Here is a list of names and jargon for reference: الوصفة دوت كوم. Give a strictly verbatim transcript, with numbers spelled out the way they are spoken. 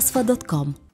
الوصفة دوت كوم.